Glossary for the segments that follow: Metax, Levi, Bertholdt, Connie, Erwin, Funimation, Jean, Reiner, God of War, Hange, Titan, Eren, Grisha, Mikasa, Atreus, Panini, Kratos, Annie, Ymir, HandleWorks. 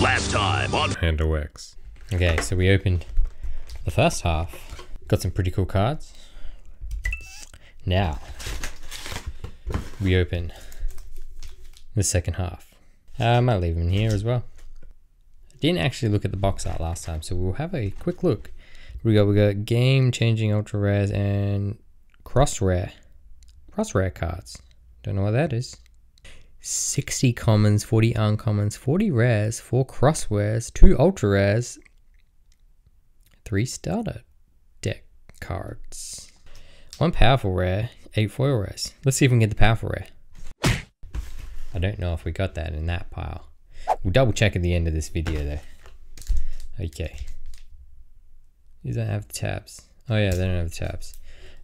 Last time on HandleWorks. Okay, so we opened the first half. Got some pretty cool cards. Now, we open the second half. I might leave them in here as well. I didn't actually look at the box art last time, so we'll have a quick look. We got game-changing ultra rares and cross rare cards. Don't know what that is. 60 commons, 40 uncommons, 40 rares, 4 cross rares, 2 ultra rares, 3 starter deck cards, 1 powerful rare, 8 foil rares. Let's see if we can get the powerful rare. I don't know if we got that in that pile. We'll double check at the end of this video though. Okay. These don't have the tabs. Oh yeah, they don't have the tabs.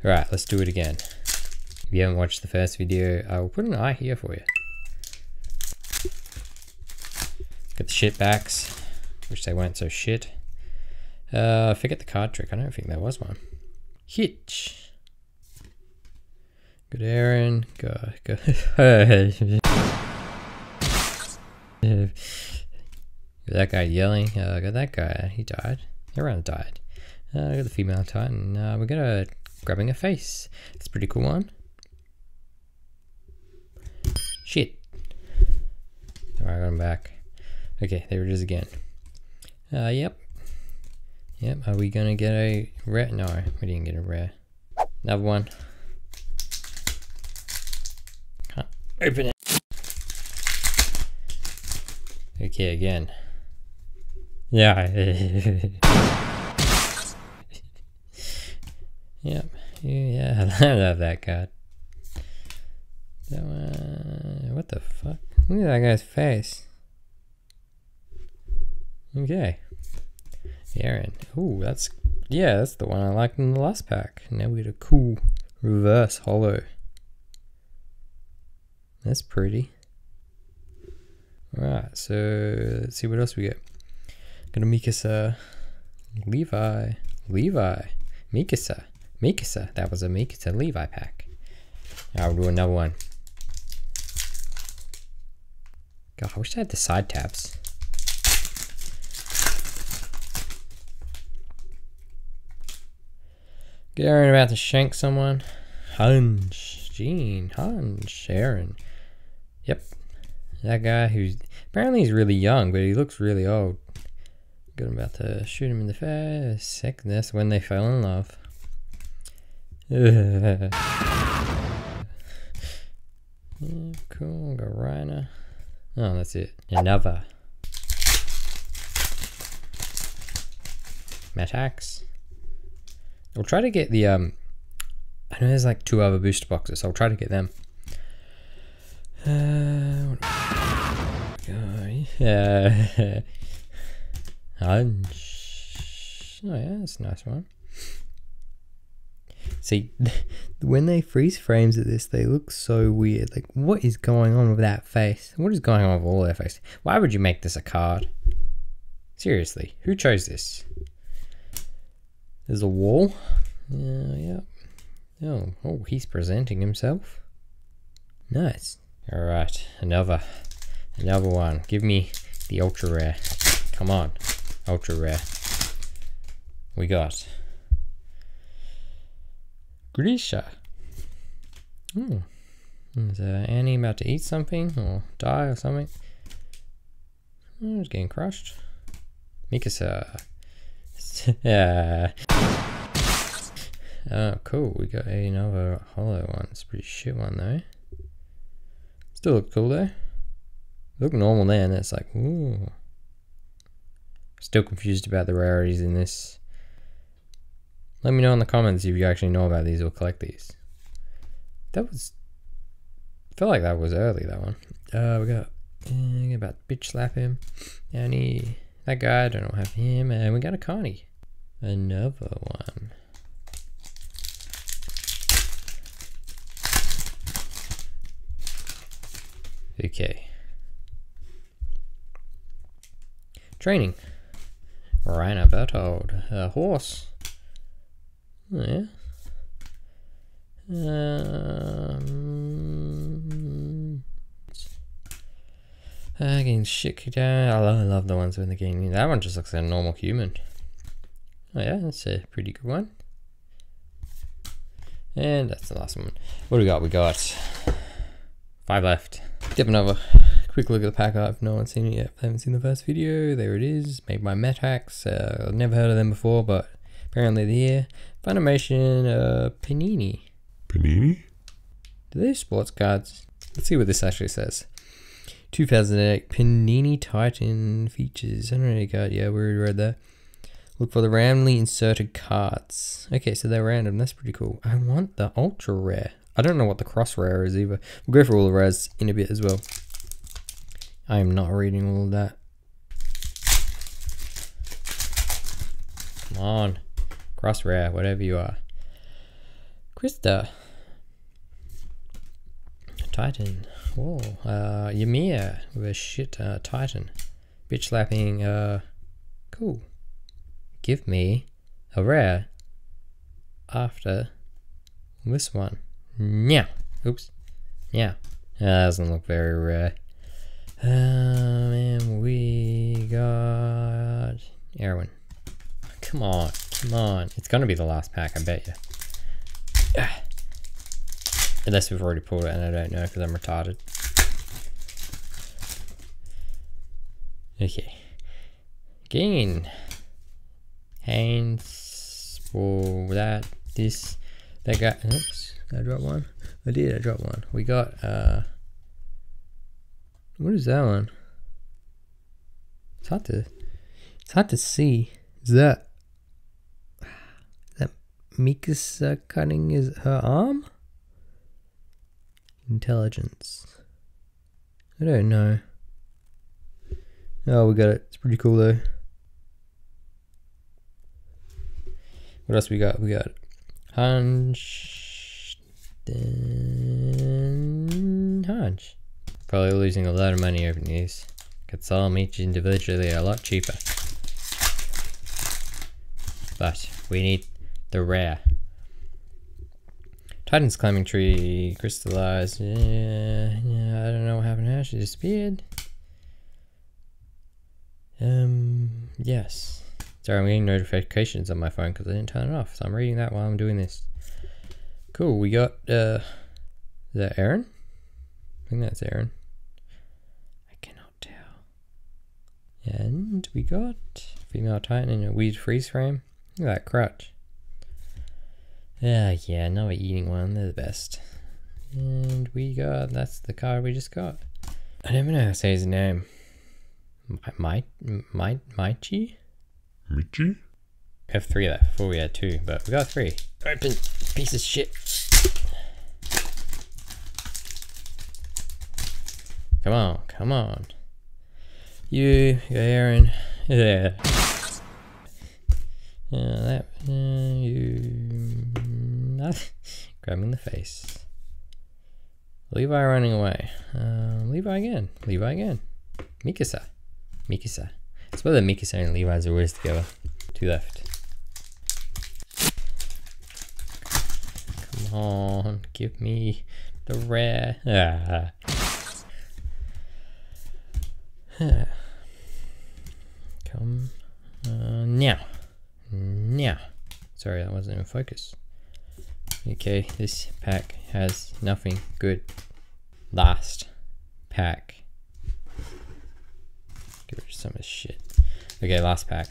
Alright, let's do it again. If you haven't watched the first video, I will put an eye here for you. Got the shit backs, which they weren't so shit. I forget the card trick, I don't think there was one. Hitch. Good Eren, God. That guy yelling, got that guy, he died. Everyone died. We got the female Titan. We got a grabbing a face. It's a pretty cool one. Shit. Alright, I got him back. Okay, there it is again. Yep. Yep, are we gonna get a rare? No, we didn't get a rare. Another one. Can't open it. Okay, again. Yeah. Yep. Yeah, I love that card. That one. What the fuck? Look at that guy's face. Okay. Eren. Ooh, that's. Yeah, that's the one I liked in the last pack. Now we get a cool reverse holo. That's pretty. Alright, so let's see what else we get. Got a Mikasa. Levi. Mikasa. That was a Mikasa Levi pack. I'll do another one. God, I wish I had the side tabs. Get Eren about to shank someone. Hange. Jean. Hange. Eren. Yep. That guy who's apparently he's really young, but he looks really old. Got him about to shoot him in the face. Sickness when they fell in love. Yeah, cool. Got Reiner. Oh, that's it. Another. Metax. I'll try to get the, I know there's like 2 other booster boxes, so I'll try to get them. Yeah. Oh yeah, that's a nice one. See, when they freeze frames at this, they look so weird. Like, what is going on with that face? What is going on with all their faces? Why would you make this a card? Seriously, who chose this? There's a wall. Yeah. Oh, he's presenting himself. Nice. All right, another one. Give me the ultra rare. Come on. Ultra rare. We got Grisha. Hmm. Is Annie about to eat something or die or something? Oh, it's getting crushed. Mikasa. Yeah. Oh, cool. We got another holo one. It's a pretty shit one though. Still look cool though. Look normal there, and it's like, ooh. Still confused about the rarities in this. Let me know in the comments if you actually know about these or collect these. That was, I feel like that was early, that one. We got about to bitch slap him. And he, that guy, I don't have him. And we got a Connie. Another one. Okay. Training. Reiner, Bertholdt, horse. Oh, yeah. Getting shit kicked out. I love the ones when they're getting... That one just looks like a normal human. Oh yeah, that's a pretty good one. And that's the last one. What do we got? We got 5 left. Dipping over. Quick look at the pack art if no one's seen it yet. If they haven't seen the first video, there it is. Made by Metax. I've never heard of them before, but apparently they're here. Funimation, Panini. Panini? Do they have sports cards? Let's see what this actually says. 2008 Panini Titan features. I don't know card. Yeah, we already read that. Look for the randomly inserted cards. Okay, so they're random. That's pretty cool. I want the ultra rare. I don't know what the cross rare is either. We'll go for all the rares in a bit as well. I am not reading all of that. Come on. Cross rare, whatever you are. Krista. Titan. Oh, Ymir with a shit Titan. Bitch slapping. Cool. Give me a rare after this one. Yeah. Oops. Yeah. That doesn't look very rare. And we got Erwin. Come on. Come on. It's going to be the last pack, I bet you. Ah. Unless we've already pulled it and I don't know because I'm retarded. Okay. Again. Hands for that, this, that guy. Oops, I dropped one. I did, I dropped one. We got, what is that one? It's hard to see. Is that Mikasa cutting is her arm? Intelligence. I don't know. Oh, we got it. It's pretty cool though. What else we got? We got Hange. Probably losing a lot of money opening these. Could sell them each individually a lot cheaper. But we need the rare. Titan's climbing tree crystallized. Yeah, I don't know what happened now. She disappeared. Yes. Sorry, I'm getting notifications on my phone because I didn't turn it off. So I'm reading that while I'm doing this. Cool, we got, is that Eren? I think that's Eren. I cannot tell. And we got female Titan in a weird freeze frame. Look at that crutch. Yeah, another eating one. They're the best. And we got, that's the card we just got. I don't even know how to say his name. Maichi? Michi? We have 3 left before we had 2, but we got 3. Open, piece of shit. Come on, come on. You got Eren. Yeah. That, grab him in the face. Levi running away. Levi again. Mikasa. It's whether Mikasa and Levi's are always together. 2 left. Come on, give me the rare. Come now. Now. Sorry, that wasn't in focus. Okay, this pack has nothing good. Last pack. Give it some shit. Okay, last pack.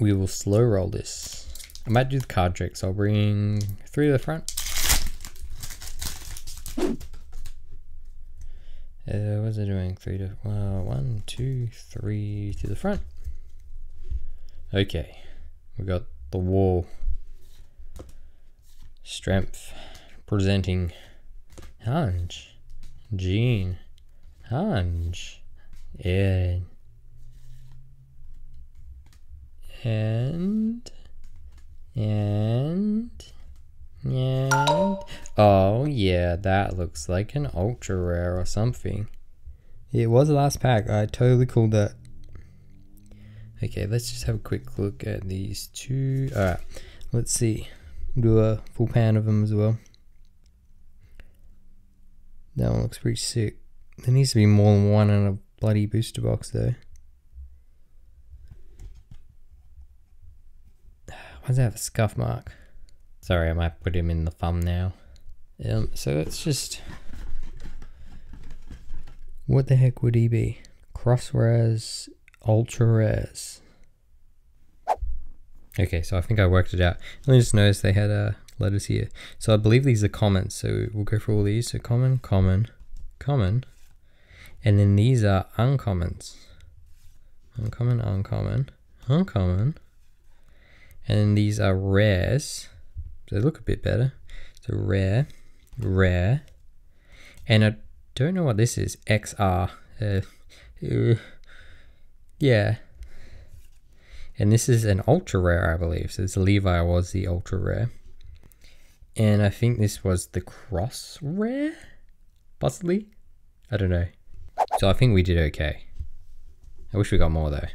We will slow roll this. I might do the card trick, so I'll bring 3 to the front. What's it doing? 3 to 1, 2, 3 to the front. Okay, we got the wall. Strength presenting Hange, Jean, Hange. Eren and oh yeah, that looks like an ultra rare or something. It was the last pack. I totally called that. Okay, let's just have a quick look at these 2. All right, let's see. Do a full pan of them as well. That one looks pretty sick. There needs to be more than one in a bloody booster box though. Why does that have a scuff mark? Sorry, I might put him in the thumb now. So that's just... What the heck would he be? Cross rares, ultra rares. Okay, so I think I worked it out. I just noticed they had letters here. So I believe these are commons, so we'll go for all these. So common, common, common. And then these are uncommons. Uncommon, uncommon, uncommon. And then these are rares. They look a bit better. So rare, rare. And I don't know what this is. XR. Yeah. And this is an ultra rare, I believe. So this Levi was the ultra rare. And I think this was the cross rare? Possibly? I don't know. So I think we did okay. I wish we got more though. I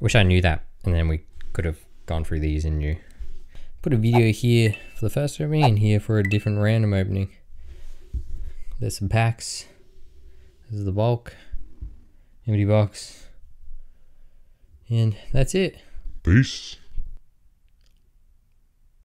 wish I knew that and then we could have gone through these and knew. Put a video here for the first opening and here for a different random opening. There's some packs. This is the bulk. Empty box. And that's it. Peace.